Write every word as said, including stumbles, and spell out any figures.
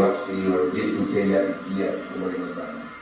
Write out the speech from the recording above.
York City or did contain that yet.